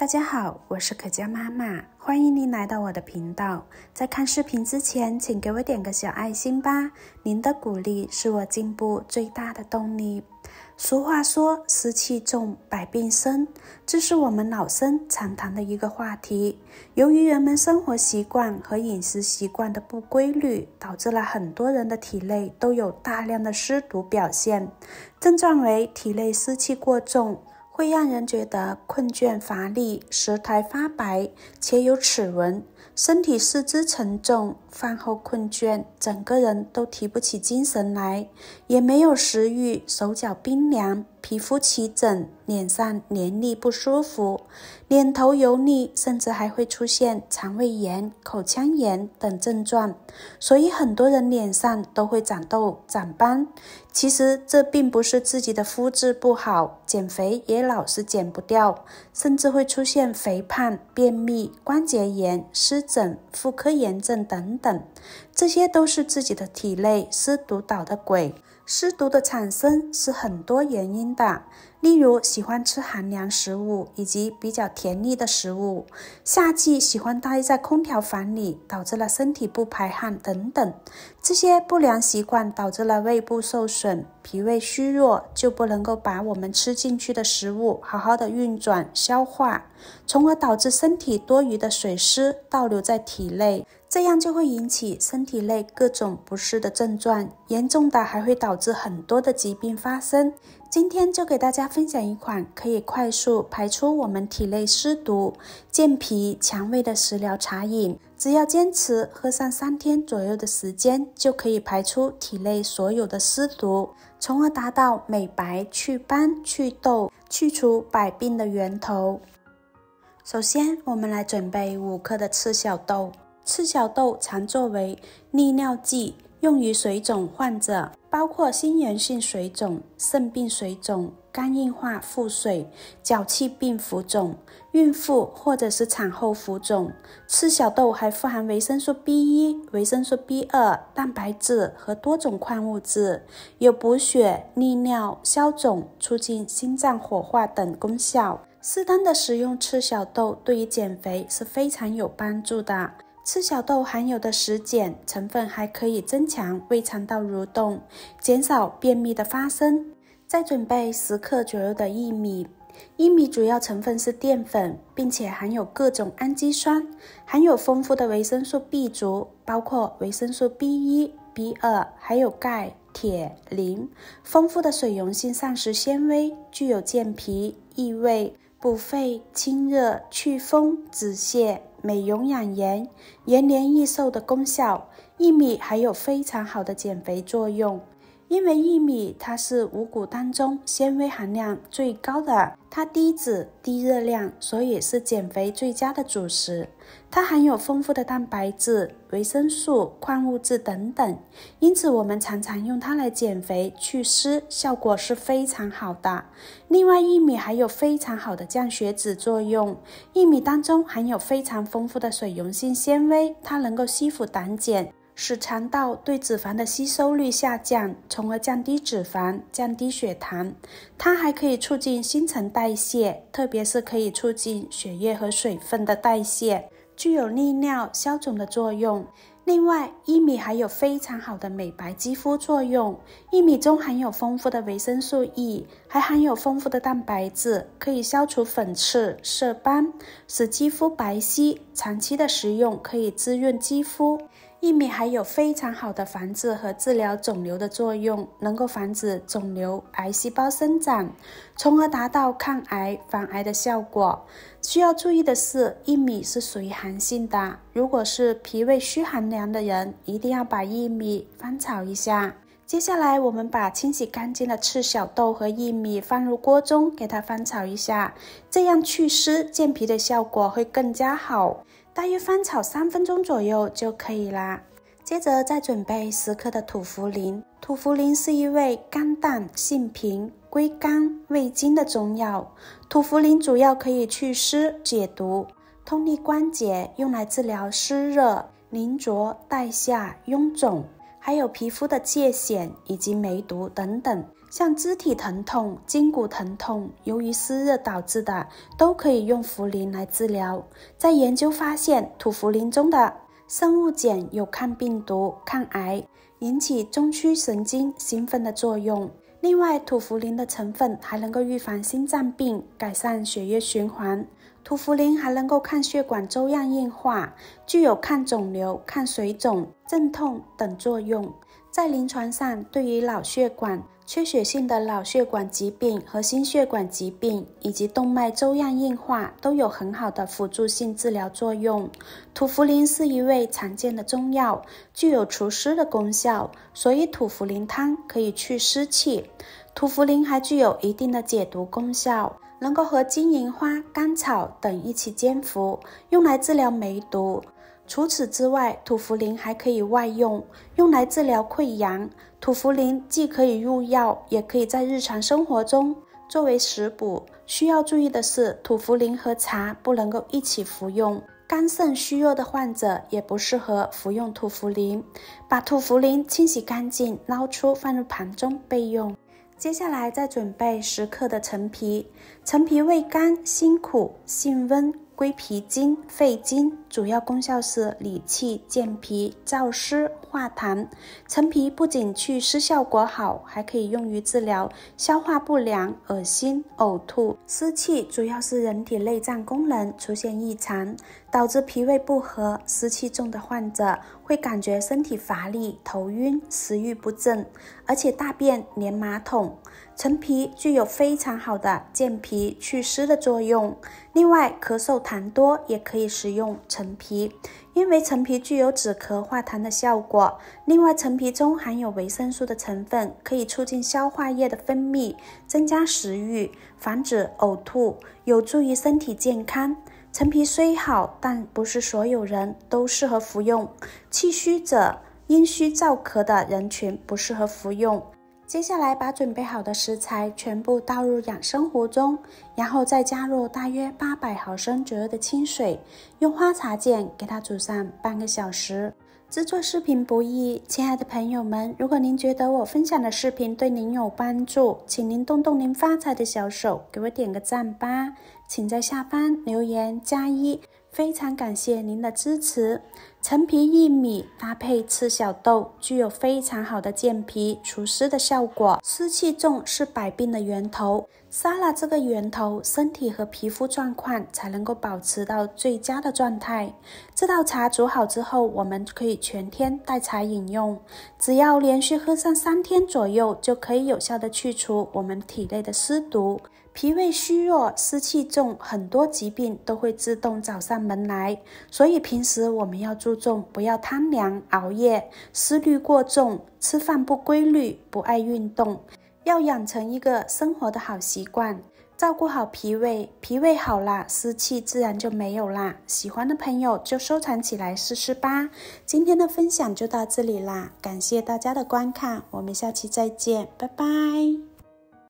大家好，我是可嘉妈妈，欢迎您来到我的频道。在看视频之前，请给我点个小爱心吧，您的鼓励是我进步最大的动力。俗话说，湿气重，百病生，这是我们老生常谈的一个话题。由于人们生活习惯和饮食习惯的不规律，导致了很多人的体内都有大量的湿毒表现，症状为体内湿气过重，会让人觉得困倦乏力、舌苔发白且有齿纹，身体四肢沉重，饭后困倦，整个人都提不起精神来，也没有食欲，手脚冰凉，皮肤起疹，脸上黏腻不舒服，脸头油腻，甚至还会出现肠胃炎、口腔炎等症状。所以很多人脸上都会长痘、长斑。其实这并不是自己的肤质不好，减肥也老是减不掉，甚至会出现肥胖、便秘、关节炎、湿疹、妇科炎症等等，这些都是自己的体内湿毒捣的鬼。湿毒的产生是很多原因的，例如喜欢吃寒凉食物以及比较甜腻的食物，夏季喜欢待在空调房里，导致了身体不排汗等等，这些不良习惯导致了胃部受损，脾胃虚弱，就不能够把我们吃进去的食物好好的运转消化，从而导致身体多余的水湿倒流在体内，这样就会引起身体内各种不适的症状，严重的还会导致很多的疾病发生。今天就给大家分享一款可以快速排出我们体内湿毒、健脾强胃的食疗茶饮，只要坚持喝上3天左右的时间，就可以排出体内所有的湿毒，从而达到美白、祛斑、祛痘、去除百病的源头。首先，我们来准备5克的赤小豆。赤小豆常作为利尿剂，用于水肿患者，包括心源性水肿、肾病水肿、肝硬化腹水、脚气病浮肿、孕妇或者是产后浮肿。赤小豆还富含维生素 B1、维生素 B2、蛋白质和多种矿物质，有补血、利尿、消肿、促进心脏火化等功效。适当的食用赤小豆对于减肥是非常有帮助的。赤小豆含有的食碱成分还可以增强胃肠道蠕动，减少便秘的发生。再准备10克左右的薏米。薏米主要成分是淀粉，并且含有各种氨基酸，含有丰富的维生素 B 族，包括维生素 B1、B2， 还有钙、铁、磷，丰富的水溶性膳食纤维，具有健脾、益胃、补肺、清热、祛风、止泻、美容养颜、延年益寿的功效。薏米还有非常好的减肥作用，因为薏米它是五谷当中纤维含量最高的，它低脂低热量，所以是减肥最佳的主食。它含有丰富的蛋白质、维生素、矿物质等等，因此我们常常用它来减肥祛湿，效果是非常好的。另外，薏米还有非常好的降血脂作用，薏米当中含有非常丰富的水溶性纤维，它能够吸附胆碱，使肠道对脂肪的吸收率下降，从而降低脂肪、降低血糖。它还可以促进新陈代谢，特别是可以促进血液和水分的代谢，具有利尿、消肿的作用。另外，薏米还有非常好的美白肌肤作用。薏米中含有丰富的维生素 E， 还含有丰富的蛋白质，可以消除粉刺、色斑，使肌肤白皙。长期的食用可以滋润肌肤。薏米还有非常好的防治和治疗肿瘤的作用，能够防止肿瘤、癌细胞生长，从而达到抗癌、防癌的效果。需要注意的是，薏米是属于寒性的，如果是脾胃虚寒凉的人，一定要把薏米翻炒一下。接下来，我们把清洗干净的赤小豆和薏米放入锅中，给它翻炒一下，这样祛湿健脾的效果会更加好。大约翻炒3分钟左右就可以啦。接着再准备10克的土茯苓。土茯苓是一味肝胆性平、归肝胃经的中药。土茯苓主要可以祛湿、解毒、通利关节，用来治疗湿热、淋浊、带下、臃肿，还有皮肤的疥癣以及梅毒等等。像肢体疼痛、筋骨疼痛，由于湿热导致的，都可以用茯苓来治疗。在研究发现，土茯苓中的生物碱有抗病毒、抗癌、引起中枢神经兴奋的作用。另外，土茯苓的成分还能够预防心脏病，改善血液循环。土茯苓还能够抗血管粥样硬化，具有抗肿瘤、抗水肿、镇痛等作用。在临床上，对于脑血管、缺血性的脑血管疾病和心血管疾病以及动脉粥样硬化都有很好的辅助性治疗作用。土茯苓是一味常见的中药，具有除湿的功效，所以土茯苓汤可以去湿气。土茯苓还具有一定的解毒功效，能够和金银花、甘草等一起煎服，用来治疗梅毒。除此之外，土茯苓还可以外用，用来治疗溃疡。土茯苓既可以入药，也可以在日常生活中作为食补。需要注意的是，土茯苓和茶不能够一起服用，肝肾虚弱的患者也不适合服用土茯苓。把土茯苓清洗干净，捞出放入盘中备用。接下来再准备10克的陈皮。陈皮味甘辛苦，性温，归脾经、肺经，主要功效是理气、健脾、燥湿、化痰。陈皮不仅祛湿效果好，还可以用于治疗消化不良、恶心、呕吐。湿气主要是人体内脏功能出现异常，导致脾胃不和，湿气重的患者会感觉身体乏力、头晕、食欲不振，而且大便黏马桶。陈皮具有非常好的健脾祛湿的作用。另外，咳嗽痰多也可以食用陈皮，因为陈皮具有止咳化痰的效果。另外，陈皮中含有维生素的成分，可以促进消化液的分泌，增加食欲，防止呕吐，有助于身体健康。陈皮虽好，但不是所有人都适合服用，气虚者、阴虚燥咳的人群不适合服用。接下来把准备好的食材全部倒入养生壶中，然后再加入大约800毫升左右的清水，用花茶碱给它煮上半个小时。制作视频不易，亲爱的朋友们，如果您觉得我分享的视频对您有帮助，请您动动您发财的小手，给我点个赞吧。请在下方留言加1，非常感谢您的支持。陈皮1米搭配赤小豆，具有非常好的健脾除湿的效果。湿气重是百病的源头，杀了这个源头，身体和皮肤状况才能够保持到最佳的状态。这道茶煮好之后，我们可以全天代茶饮用，只要连续喝上3天左右，就可以有效的去除我们体内的湿毒。脾胃虚弱、湿气重，很多疾病都会自动找上门来，所以平时我们要注重不要贪凉、熬夜、思虑过重、吃饭不规律、不爱运动，要养成一个生活的好习惯，照顾好脾胃。脾胃好了，湿气自然就没有啦。喜欢的朋友就收藏起来试试吧。今天的分享就到这里啦，感谢大家的观看，我们下期再见，拜拜。